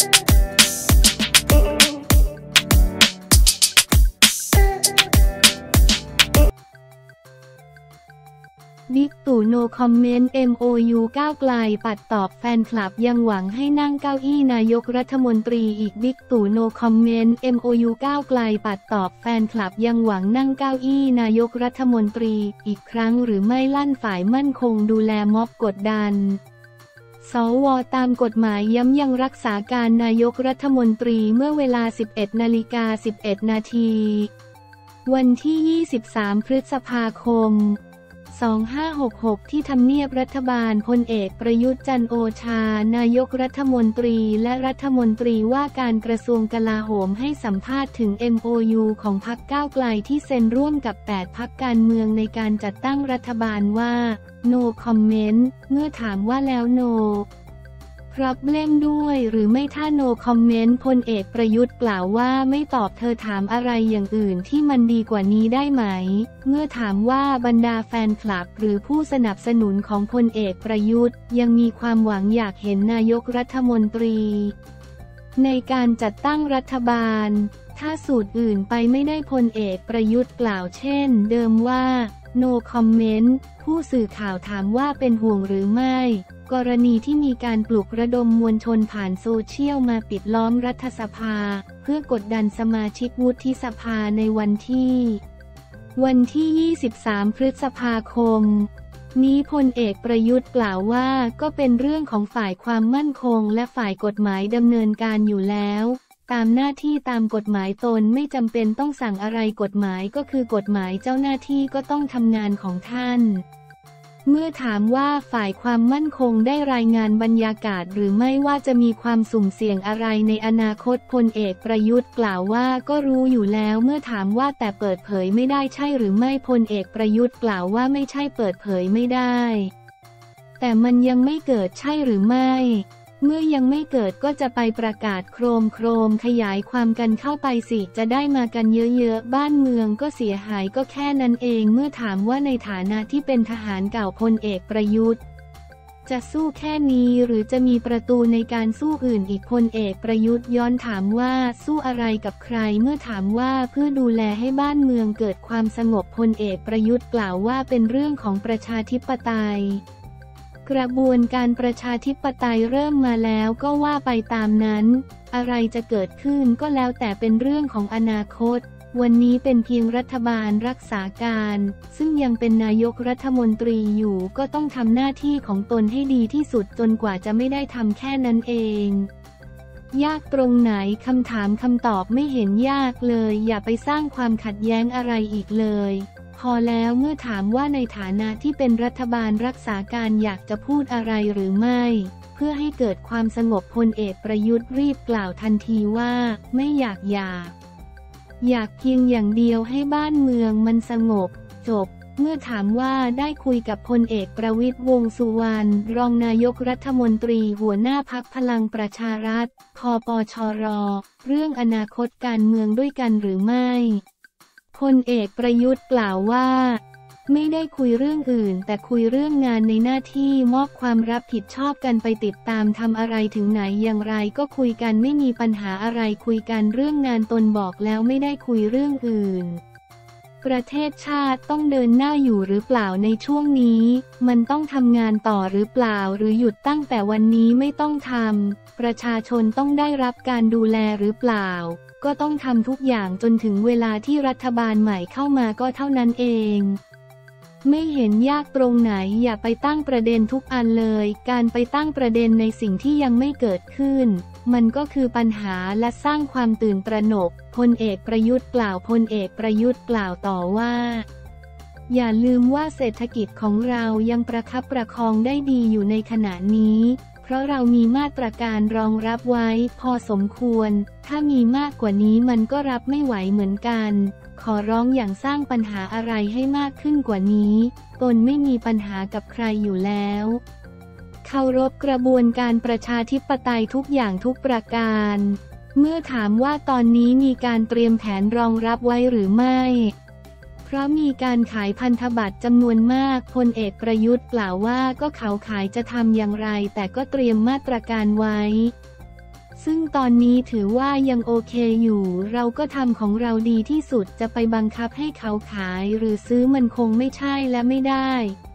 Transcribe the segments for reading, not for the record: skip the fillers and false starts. บิ๊กตู่โนคอมเมนต์ MOU ก้าวไกลปัดตอบแฟนคลับยังหวังให้นั่งเก้าอี้นายกรัฐมนตรีอีกบิ๊กตู่โนคอมเมนต์ MOU ก้าวไกลปัดตอบแฟนคลับยังหวังนั่งเก้าอี้นายกรัฐมนตรีอีกครั้งหรือไม่ลั่นฝ่ายมั่นคงดูแลม็อบกดดันสว.ตามกฎหมายย้ำยังรักษาการนายกรัฐมนตรีเมื่อเวลา 11:11 น.วันที่ 23 พฤษภาคม2566ที่ทำเนียบรัฐบาลพลเอกประยุทธ์จันทร์โอชานายกรัฐมนตรีและรัฐมนตรีว่าการกระทรวงกลาโหมให้สัมภาษณ์ถึง MOU ของพรรคก้าวไกลที่เซ็นร่วมกับ8พรรคการเมืองในการจัดตั้งรัฐบาลว่า No Comment เมื่อถามว่าแล้ว No Problem ด้วยหรือไม่ถ้า No Comment พลเอกประยุทธ์กล่าวว่าไม่ตอบเธอถามอะไรอย่างอื่นที่มันดีกว่านี้ได้ไหมเมื่อถามว่าบรรดาแฟนคลับหรือผู้สนับสนุนของพลเอกประยุทธ์ยังมีความหวังอยากเห็นนายกรัฐมนตรีในการจัดตั้งรัฐบาลถ้าสูตรอื่นไปไม่ได้พลเอกประยุทธ์กล่าวเช่นเดิมว่า No Comment ผู้สื่อข่าวถามว่าเป็นห่วงหรือไม่กรณีที่มีการปลุกระดมมวลชนผ่านโซเชียลมาปิดล้อมรัฐสภาเพื่อกดดันสมาชิกวุฒิสภาในวันที่ 23 พฤษภาคมนี้พลเอกประยุทธ์กล่าวว่าก็เป็นเรื่องของฝ่ายความมั่นคงและฝ่ายกฎหมายดำเนินการอยู่แล้วตามหน้าที่ตามกฎหมายตนไม่จำเป็นต้องสั่งอะไรกฎหมายก็คือกฎหมายเจ้าหน้าที่ก็ต้องทำงานของท่านเมื่อถามว่าฝ่ายความมั่นคงได้รายงานบรรยากาศหรือไม่ว่าจะมีความสุ่มเสี่ยงอะไรในอนาคตพลเอกประยุทธ์กล่าวว่าก็รู้อยู่แล้วเมื่อถามว่าแต่เปิดเผยไม่ได้ใช่หรือไม่พลเอกประยุทธ์กล่าวว่าไม่ใช่เปิดเผยไม่ได้แต่มันยังไม่เกิดใช่หรือไม่เมื่อยังไม่เกิดก็จะไปประกาศโครมขยายความกันเข้าไปสิจะได้มากันเยอะๆบ้านเมืองก็เสียหายก็แค่นั้นเองเมื่อถามว่าในฐานะที่เป็นทหารเก่าพลเอกประยุทธ์จะสู้แค่นี้หรือจะมีประตูในการสู้อื่นอีกพลเอกประยุทธ์ย้อนถามว่าสู้อะไรกับใครเมื่อถามว่าเพื่อดูแลให้บ้านเมืองเกิดความสงบพลเอกประยุทธ์กล่าวว่าเป็นเรื่องของประชาธิปไตยกระบวนการประชาธิปไตยเริ่มมาแล้วก็ว่าไปตามนั้นอะไรจะเกิดขึ้นก็แล้วแต่เป็นเรื่องของอนาคตวันนี้เป็นเพียงรัฐบาลรักษาการซึ่งยังเป็นนายกรัฐมนตรีอยู่ก็ต้องทำหน้าที่ของตนให้ดีที่สุดจนกว่าจะไม่ได้ทำแค่นั้นเองยากตรงไหนคำถามคำตอบไม่เห็นยากเลยอย่าไปสร้างความขัดแย้งอะไรอีกเลยพอแล้วเมื่อถามว่าในฐานะที่เป็นรัฐบาลรักษาการอยากจะพูดอะไรหรือไม่เพื่อให้เกิดความสงบพลเอกประยุทธ์รีบกล่าวทันทีว่าไม่อยากเพียงอย่างเดียวให้บ้านเมืองมันสงบจบเมื่อถามว่าได้คุยกับพลเอกประวิตรวงษ์สุวรรณรองนายกรัฐมนตรีหัวหน้าพรรคพลังประชารัฐคปชร.เรื่องอนาคตการเมืองด้วยกันหรือไม่พลเอกประยุทธ์กล่าวว่าไม่ได้คุยเรื่องอื่นแต่คุยเรื่องงานในหน้าที่มอบความรับผิดชอบกันไปติดตามทำอะไรถึงไหนอย่างไรก็คุยกันไม่มีปัญหาอะไรคุยกันเรื่องงานตนบอกแล้วไม่ได้คุยเรื่องอื่นประเทศชาติต้องเดินหน้าอยู่หรือเปล่าในช่วงนี้มันต้องทำงานต่อหรือเปล่าหรือหยุดตั้งแต่วันนี้ไม่ต้องทำประชาชนต้องได้รับการดูแลหรือเปล่าก็ต้องทำทุกอย่างจนถึงเวลาที่รัฐบาลใหม่เข้ามาก็เท่านั้นเองไม่เห็นยากตรงไหนอย่าไปตั้งประเด็นทุกอันเลยการไปตั้งประเด็นในสิ่งที่ยังไม่เกิดขึ้นมันก็คือปัญหาและสร้างความตื่นตระหนกพลเอกประยุทธ์กล่าวต่อว่าอย่าลืมว่าเศรษฐกิจของเรายังประคับประคองได้ดีอยู่ในขณะนี้เพราะเรามีมาตรการรองรับไว้พอสมควรถ้ามีมากกว่านี้มันก็รับไม่ไหวเหมือนกันขอร้องอย่างสร้างปัญหาอะไรให้มากขึ้นกว่านี้ตนไม่มีปัญหากับใครอยู่แล้วเคารพกระบวนการประชาธิปไตยทุกอย่างทุกประการเมื่อถามว่าตอนนี้มีการเตรียมแผนรองรับไว้หรือไม่เพราะมีการขายพันธบัตรจำนวนมากพลเอกประยุทธ์กล่าวว่าก็เขาขายจะทำอย่างไรแต่ก็เตรียมมาตรการไว้ ซึ่งตอนนี้ถือว่ายังโอเคอยู่เราก็ทำของเราดีที่สุดจะไปบังคับให้เขาขายหรือซื้อมันคงไม่ใช่และไม่ได้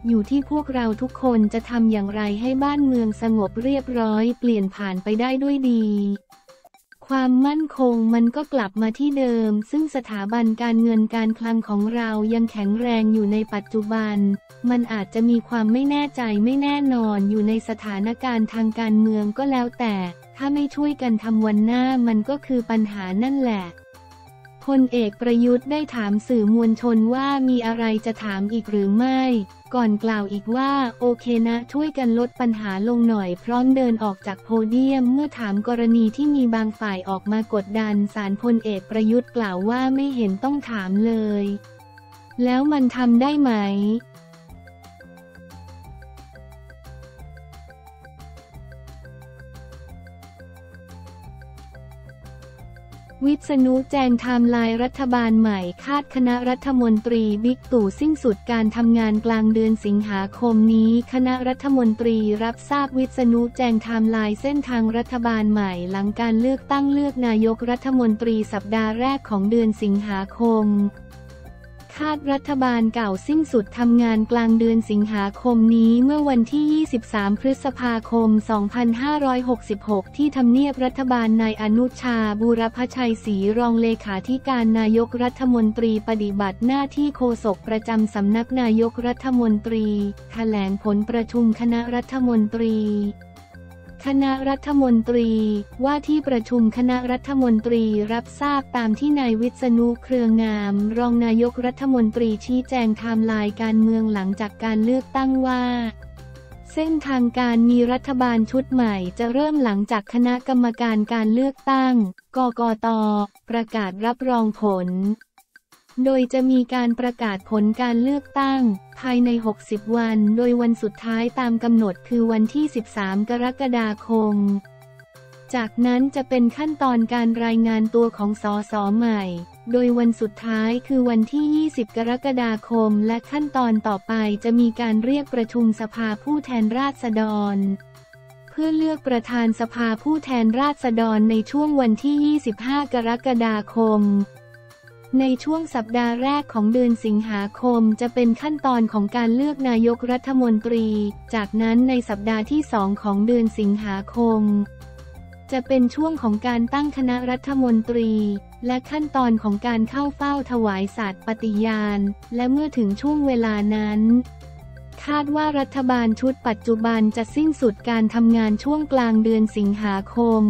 อยู่ที่พวกเราทุกคนจะทำอย่างไรให้บ้านเมืองสงบเรียบร้อยเปลี่ยนผ่านไปได้ด้วยดีความมั่นคงมันก็กลับมาที่เดิมซึ่งสถาบันการเงินการคลังของเรายังแข็งแรงอยู่ในปัจจุบันมันอาจจะมีความไม่แน่ใจไม่แน่นอนอยู่ในสถานการณ์ทางการเมืองก็แล้วแต่ถ้าไม่ช่วยกันทำวันหน้ามันก็คือปัญหานั่นแหละพลเอกประยุทธ์ได้ถามสื่อมวลชนว่ามีอะไรจะถามอีกหรือไม่ก่อนกล่าวอีกว่าโอเคนะช่วยกันลดปัญหาลงหน่อยพร้อมเดินออกจากโพเดียมเมื่อถามกรณีที่มีบางฝ่ายออกมากดดันศาลพลเอกประยุทธ์กล่าวว่าไม่เห็นต้องถามเลยแล้วมันทำได้ไหมวิษณุแจงไทม์ไลน์รัฐบาลใหม่คาดคณะรัฐมนตรีบิ๊กตู่สิ้นสุดการทำงานกลางเดือนสิงหาคมนี้คณะรัฐมนตรีรับทราบวิษณุแจงไทม์ไลน์เส้นทางรัฐบาลใหม่หลังการเลือกตั้งเลือกนายกรัฐมนตรีสัปดาห์แรกของเดือนสิงหาคมคาดรัฐบาลเก่าสิ้นสุดทำงานกลางเดือนสิงหาคมนี้เมื่อวันที่23พฤษภาคม2566ที่ทำเนียบรัฐบาลนายอนุชาบุรพชัยศรีรองเลขาธิการนายกรัฐมนตรีปฏิบัติหน้าที่โฆษกประจำสำนักนายกรัฐมนตรีแถลงผลประชุมคณะรัฐมนตรีคณะรัฐมนตรีว่าที่ประชุมคณะรัฐมนตรีรับทราบตามที่นายวิษณุเครืองามรองนายกรัฐมนตรีชี้แจงไทม์ไลน์การเมืองหลังจากการเลือกตั้งว่าเส้นทางการมีรัฐบาลชุดใหม่จะเริ่มหลังจากคณะกรรมการการเลือกตั้งกกต.ประกาศรับรองผลโดยจะมีการประกาศผลการเลือกตั้งภายใน60วันโดยวันสุดท้ายตามกำหนดคือวันที่13กรกฎาคมจากนั้นจะเป็นขั้นตอนการรายงานตัวของส.ส.ใหม่โดยวันสุดท้ายคือวันที่20กรกฎาคมและขั้นตอนต่อไปจะมีการเรียกประชุมสภาผู้แทนราษฎรเพื่อเลือกประธานสภาผู้แทนราษฎรในช่วงวันที่25กรกฎาคมในช่วงสัปดาห์แรกของเดือนสิงหาคมจะเป็นขั้นตอนของการเลือกนายกรัฐมนตรีจากนั้นในสัปดาห์ที่2ของเดือนสิงหาคมจะเป็นช่วงของการตั้งคณะรัฐมนตรีและขั้นตอนของการเข้าเฝ้าถวายสัตย์ปฏิญาณและเมื่อถึงช่วงเวลานั้นคาดว่ารัฐบาลชุดปัจจุบันจะสิ้นสุดการทำงานช่วงกลางเดือนสิงหาคม